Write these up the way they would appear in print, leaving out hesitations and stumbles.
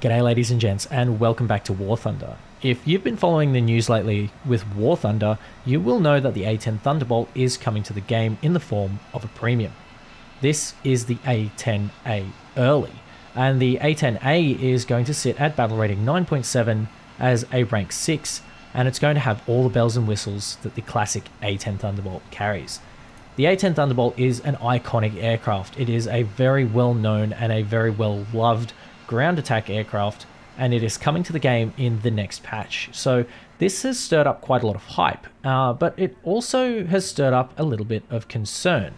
G'day ladies and gents, and welcome back to War Thunder. If you've been following the news lately with War Thunder, you will know that the A-10 Thunderbolt is coming to the game in the form of a premium. This is the A-10A early, and the A-10A is going to sit at battle rating 9.7 as a rank 6, and it's going to have all the bells and whistles that the classic A-10 Thunderbolt carries. The A-10 Thunderbolt is an iconic aircraft. It is a very well known and a very well loved ground attack aircraft, and it is coming to the game in the next patch. So this has stirred up quite a lot of hype, but it also has stirred up a little bit of concern.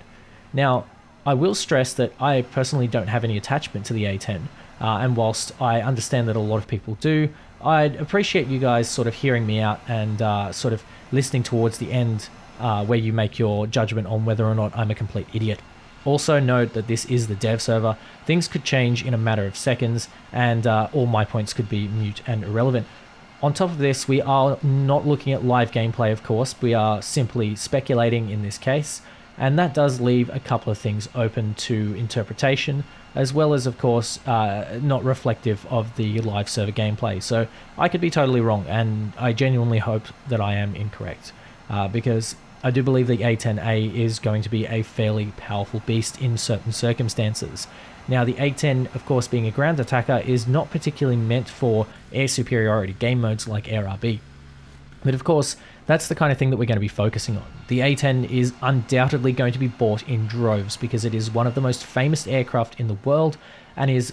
Now, I will stress that I personally don't have any attachment to the A-10, and whilst I understand that a lot of people do, I'd appreciate you guys sort of hearing me out and sort of listening towards the end where you make your judgment on whether or not I'm a complete idiot. Also note that this is the dev server. Things could change in a matter of seconds, and all my points could be mute and irrelevant. On top of this, we are not looking at live gameplay, of course. We are simply speculating in this case, and that does leave a couple of things open to interpretation, as well as, of course, not reflective of the live server gameplay. So I could be totally wrong, and I genuinely hope that I am incorrect, because I do believe the A-10A is going to be a fairly powerful beast in certain circumstances. Now, the A-10, of course, being a ground attacker, is not particularly meant for air superiority game modes like ARB. But of course, that's the kind of thing that we're going to be focusing on. The A-10 is undoubtedly going to be bought in droves because it is one of the most famous aircraft in the world and is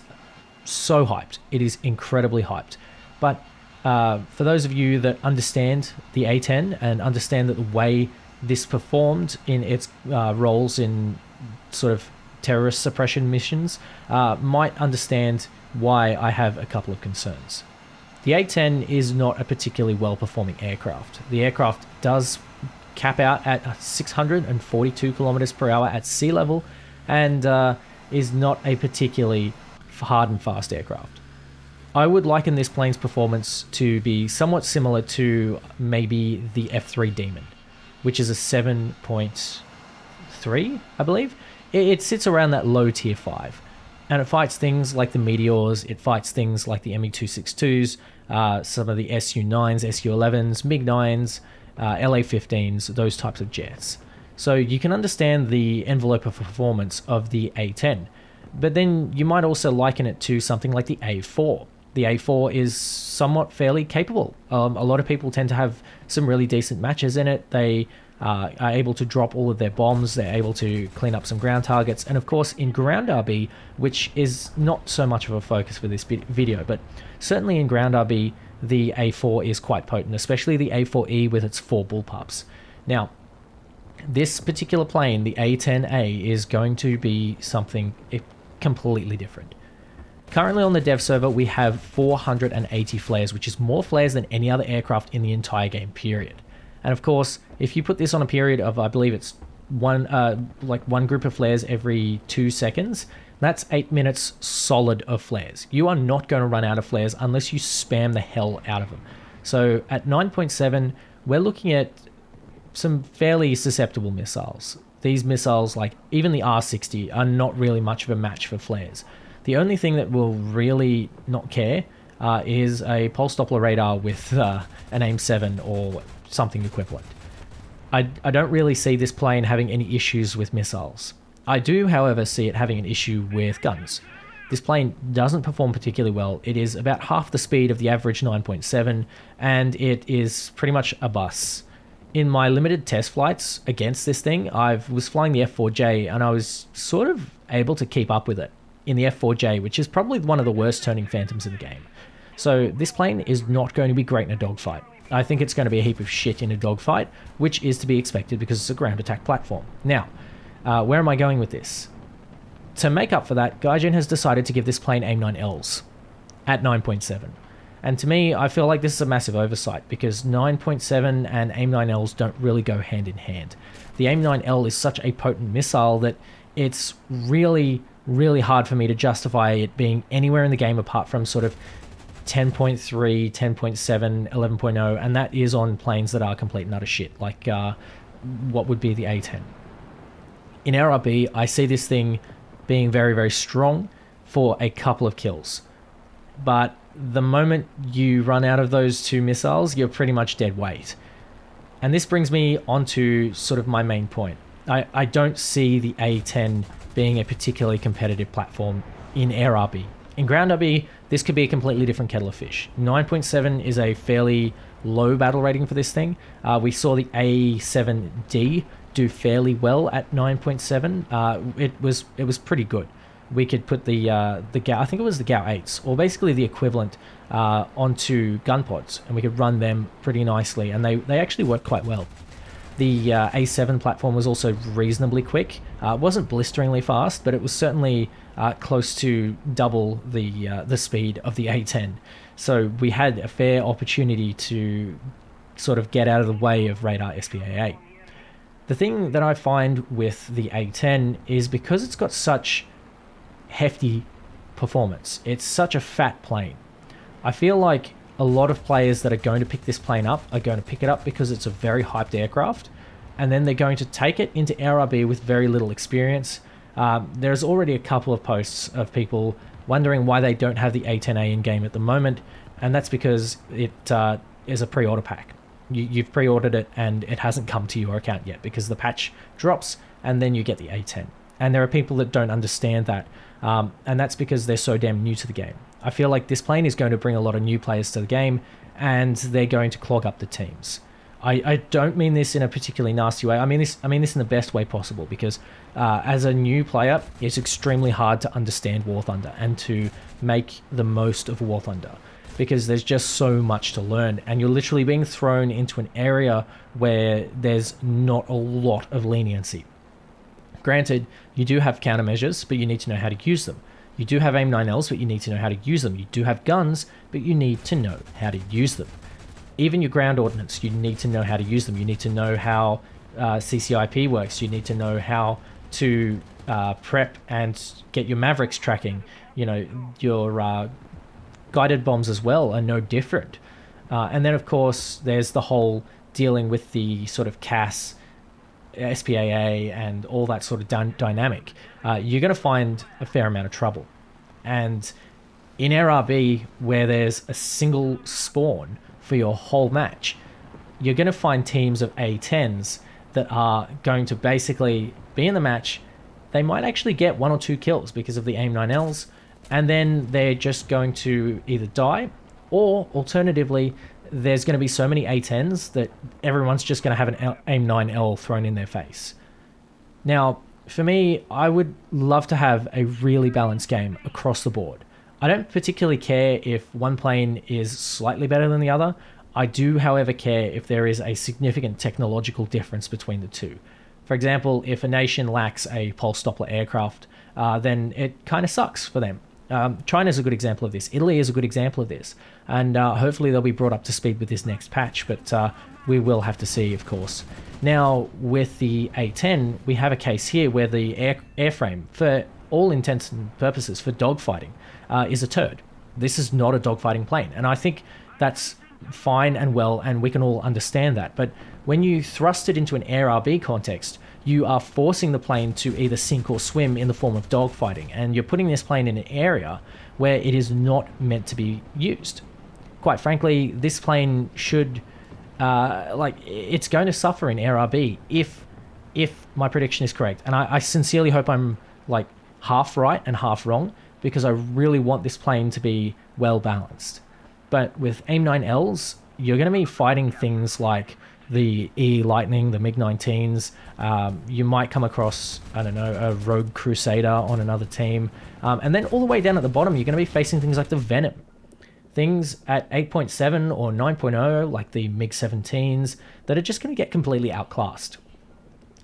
so hyped. It is incredibly hyped. But for those of you that understand the A-10 and understand that the way this performed in its roles in sort of terrorist suppression missions, might understand why I have a couple of concerns. The A-10 is not a particularly well-performing aircraft. The aircraft does cap out at 642 kilometers per hour at sea level, and is not a particularly hard and fast aircraft. I would liken this plane's performance to be somewhat similar to maybe the F-3 Demon, which is a 7.3, I believe. It sits around that low tier 5, and it fights things like the Meteors, it fights things like the ME262s, some of the SU-9s, SU-11s, MiG-9s, LA-15s, those types of jets. So you can understand the envelope of performance of the A-10, but then you might also liken it to something like the A-4. The A4 is somewhat fairly capable. A lot of people tend to have some really decent matches in it. They are able to drop all of their bombs, they're able to clean up some ground targets, and of course in ground RB, which is not so much of a focus for this video, but certainly in ground RB, the A4 is quite potent, especially the A4E with its 4 bullpups. Now, this particular plane, the A-10A, is going to be something completely different. Currently on the dev server, we have 480 flares, which is more flares than any other aircraft in the entire game period. And of course, if you put this on a period of, I believe it's one group of flares every 2 seconds, that's 8 minutes solid of flares. You are not going to run out of flares unless you spam the hell out of them. So at 9.7, we're looking at some fairly susceptible missiles. These missiles, like even the R-60, are not really much of a match for flares. The only thing that will really not care is a pulse Doppler radar with an AIM-7 or something equivalent. I don't really see this plane having any issues with missiles. I do, however, see it having an issue with guns. This plane doesn't perform particularly well. It is about half the speed of the average 9.7, and it is pretty much a bus. In my limited test flights against this thing, I was flying the F4J, and I was sort of able to keep up with it in the F4J, which is probably one of the worst turning Phantoms in the game. So this plane is not going to be great in a dogfight. I think it's going to be a heap of shit in a dogfight, which is to be expected because it's a ground attack platform. Now, where am I going with this? To make up for that, Gaijin has decided to give this plane AIM-9Ls at 9.7. And to me, I feel like this is a massive oversight because 9.7 and AIM-9Ls don't really go hand in hand. The AIM-9L is such a potent missile that it's really hard for me to justify it being anywhere in the game apart from sort of 10.3, 10.7, 11.0, and that is on planes that are complete and utter shit, like what would be the A-10. In RRB, I see this thing being very, very strong for a couple of kills. but the moment you run out of those two missiles, you're pretty much dead weight. And this brings me onto sort of my main point. I don't see the A-10 being a particularly competitive platform in air RB. In ground RB, this could be a completely different kettle of fish. 9.7 is a fairly low battle rating for this thing. We saw the A7D do fairly well at 9.7. It was pretty good. We could put the GAU, I think it was the GAU-8s, or basically the equivalent, onto gun pods, and we could run them pretty nicely, and they actually worked quite well. The A7 platform was also reasonably quick. It wasn't blisteringly fast, but it was certainly close to double the speed of the A10. So we had a fair opportunity to sort of get out of the way of radar SPAA. The thing that I find with the A10 is because it's got such hefty performance, it's such a fat plane, I feel like a lot of players that are going to pick this plane up are going to pick it up because it's a very hyped aircraft, and then they're going to take it into ARB with very little experience. There's already a couple of posts of people wondering why they don't have the A-10A in game at the moment, and that's because it is a pre-order pack. You've pre-ordered it and it hasn't come to your account yet because the patch drops and then you get the A-10. And there are people that don't understand that, and that's because they're so damn new to the game. I feel like this plane is going to bring a lot of new players to the game, and they're going to clog up the teams. I don't mean this in a particularly nasty way. I mean this in the best way possible, because as a new player, it's extremely hard to understand War Thunder and to make the most of War Thunder, because there's just so much to learn, and you're literally being thrown into an area where there's not a lot of leniency. Granted, you do have countermeasures, but you need to know how to use them. You do have AIM-9Ls, but you need to know how to use them. You do have guns, but you need to know how to use them. Even your ground ordnance, you need to know how to use them. You need to know how CCIP works. You need to know how to prep and get your Mavericks tracking. You know, your guided bombs as well are no different. And then, of course, there's the whole dealing with the sort of CAS, SPAA and all that sort of dynamic. You're going to find a fair amount of trouble, and in ARB, where there's a single spawn for your whole match, you're going to find teams of A10s that are going to basically be in the match. They might actually get one or two kills because of the AIM-9Ls, and then they're just going to either die, or alternatively there's going to be so many A10s that everyone's just going to have an AIM-9L thrown in their face. Now, for me, I would love to have a really balanced game across the board. I don't particularly care if one plane is slightly better than the other. I do, however, care if there is a significant technological difference between the two. For example, if a nation lacks a pulse Doppler aircraft, then it kind of sucks for them. China's a good example of this. Italy is a good example of this. And hopefully they'll be brought up to speed with this next patch, but we will have to see, of course. Now, with the A10, we have a case here where the airframe, for all intents and purposes, for dogfighting, is a turd. This is not a dogfighting plane, and I think that's fine and well, and we can all understand that. But when you thrust it into an air RB context, you are forcing the plane to either sink or swim in the form of dogfighting, and you're putting this plane in an area where it is not meant to be used. Quite frankly, this plane should, it's going to suffer in ARB if my prediction is correct. And I sincerely hope I'm like half right and half wrong, because I really want this plane to be well balanced. But with AIM-9Ls, you're going to be fighting things like the E-Lightning, the MiG-19s. You might come across, I don't know, a rogue Crusader on another team. And then all the way down at the bottom, you're going to be facing things like the Venom. Things at 8.7 or 9.0, like the MiG-17s, that are just going to get completely outclassed.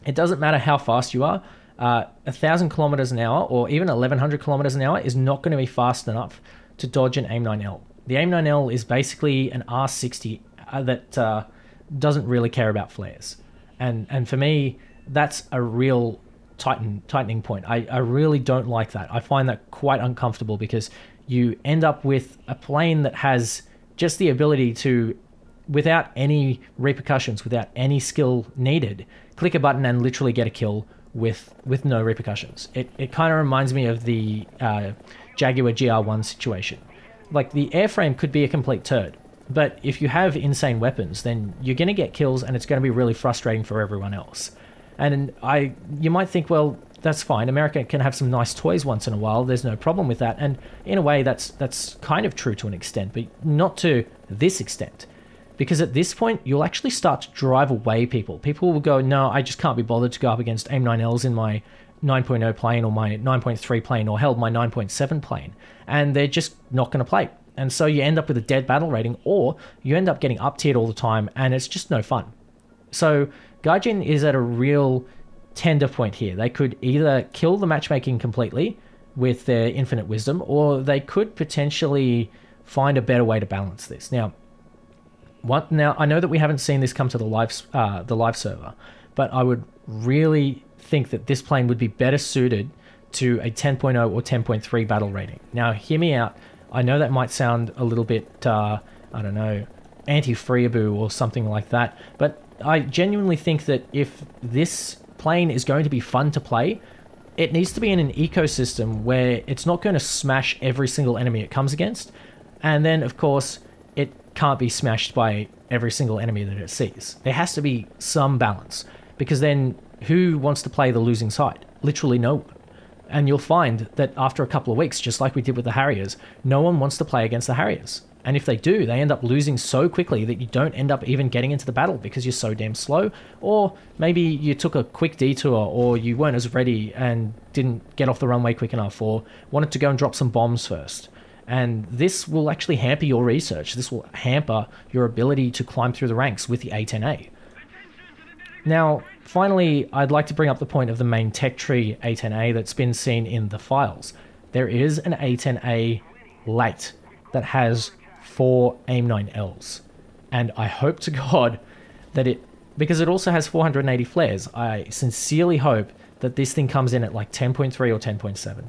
It doesn't matter how fast you are. 1,000 kilometers an hour or even 1,100 kilometers an hour is not going to be fast enough to dodge an AIM-9L. The AIM-9L is basically an R-60 that doesn't really care about flares. And for me, that's a real tightening point. I really don't like that. I find that quite uncomfortable, because you end up with a plane that has just the ability to, without any repercussions, without any skill needed, click a button and literally get a kill with no repercussions. It kind of reminds me of the Jaguar GR1 situation. like the airframe could be a complete turd. But if you have insane weapons, then you're going to get kills and it's going to be really frustrating for everyone else. And you might think, well, that's fine. America can have some nice toys once in a while. There's no problem with that. And in a way, that's kind of true to an extent, but not to this extent. Because at this point, you'll actually start to drive away people. People will go, no, I just can't be bothered to go up against AIM-9Ls in my 9.0 plane or my 9.3 plane or hell, my 9.7 plane. And they're just not going to play. And so you end up with a dead battle rating, or you end up getting up-tiered all the time, and it's just no fun. So Gaijin is at a real tender point here. They could either kill the matchmaking completely with their infinite wisdom, or they could potentially find a better way to balance this. Now, I know that we haven't seen this come to the live server, but I would really think that this plane would be better suited to a 10.0 or 10.3 battle rating. Now, hear me out. I know that might sound a little bit, I don't know, anti-Friaboo or something like that, but I genuinely think that if this plane is going to be fun to play, it needs to be in an ecosystem where it's not going to smash every single enemy it comes against, and then, of course, it can't be smashed by every single enemy that it sees. There has to be some balance, because then who wants to play the losing side? Literally no one. And you'll find that after a couple of weeks, just like we did with the Harriers, no one wants to play against the Harriers. And if they do, they end up losing so quickly that you don't end up even getting into the battle because you're so damn slow. Or maybe you took a quick detour, or you weren't as ready and didn't get off the runway quick enough, or wanted to go and drop some bombs first. And this will actually hamper your research. This will hamper your ability to climb through the ranks with the A-10A. Now, finally, I'd like to bring up the point of the main tech tree A-10A that's been seen in the files. There is an A-10A late that has 4 AIM-9Ls. And I hope to God that it... because it also has 480 flares, I sincerely hope that this thing comes in at like 10.3 or 10.7.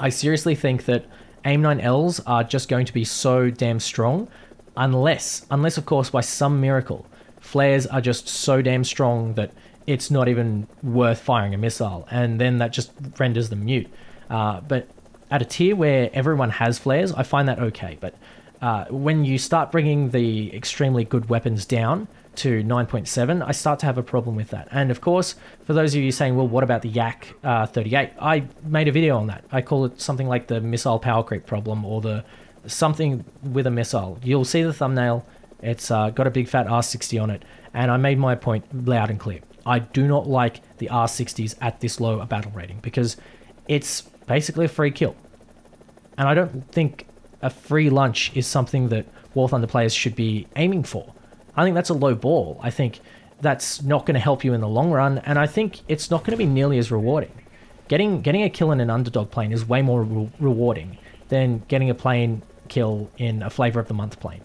I seriously think that AIM-9Ls are just going to be so damn strong, unless of course by some miracle, flares are just so damn strong that it's not even worth firing a missile, and then that just renders them mute. But at a tier where everyone has flares, I find that okay, but when you start bringing the extremely good weapons down to 9.7, I start to have a problem with that. And of course, for those of you saying, well, what about the Yak 38? I made a video on that. I call it something like the missile power creep problem, or the something with a missile. You'll see the thumbnail. It's got a big fat R60 on it, and I made my point loud and clear. I do not like the R60s at this low a battle rating, because it's basically a free kill. And I don't think a free lunch is something that War Thunder players should be aiming for. I think that's a low ball. I think that's not going to help you in the long run, and I think it's not going to be nearly as rewarding. Getting a kill in an underdog plane is way more rewarding than getting a plane kill in a flavor of the month plane.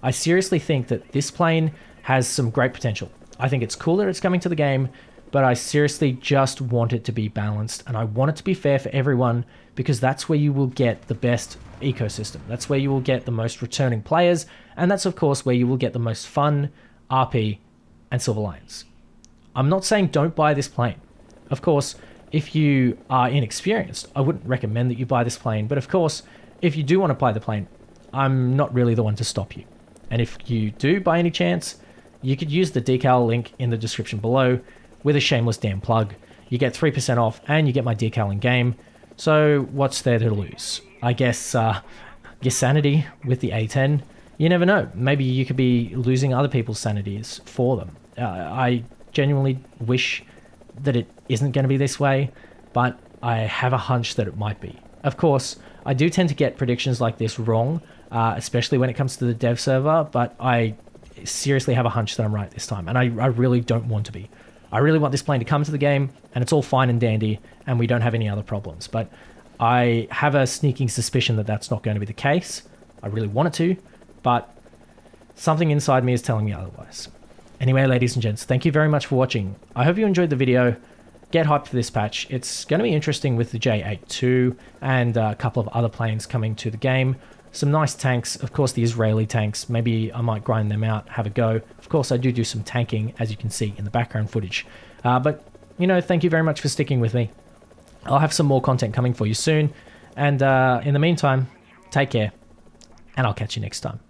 I seriously think that this plane has some great potential. I think it's cool that it's coming to the game, but I seriously just want it to be balanced, and I want it to be fair for everyone, because that's where you will get the best ecosystem. That's where you will get the most returning players, and that's of course where you will get the most fun, RP, and Silver Lions. I'm not saying don't buy this plane. Of course, if you are inexperienced, I wouldn't recommend that you buy this plane, but of course, if you do want to buy the plane, I'm not really the one to stop you. And if you do, by any chance, you could use the decal link in the description below with a shameless damn plug. You get 3% off and you get my decal in game. So what's there to lose? I guess your sanity with the A10. You never know. Maybe you could be losing other people's sanities for them. I genuinely wish that it isn't going to be this way, but I have a hunch that it might be. Of course, I do tend to get predictions like this wrong, especially when it comes to the dev server, but I seriously have a hunch that I'm right this time, and I really don't want to be. I really want this plane to come to the game, and it's all fine and dandy, and we don't have any other problems, but I have a sneaking suspicion that that's not going to be the case. I really want it to, but something inside me is telling me otherwise. Anyway, ladies and gents, thank you very much for watching. I hope you enjoyed the video. Get hyped for this patch. It's going to be interesting with the J8 too, and a couple of other planes coming to the game. Some nice tanks, of course the Israeli tanks, maybe I might grind them out, have a go. Of course I do some tanking, as you can see in the background footage. But, you know, thank you very much for sticking with me. I'll have some more content coming for you soon, and in the meantime, take care. and I'll catch you next time.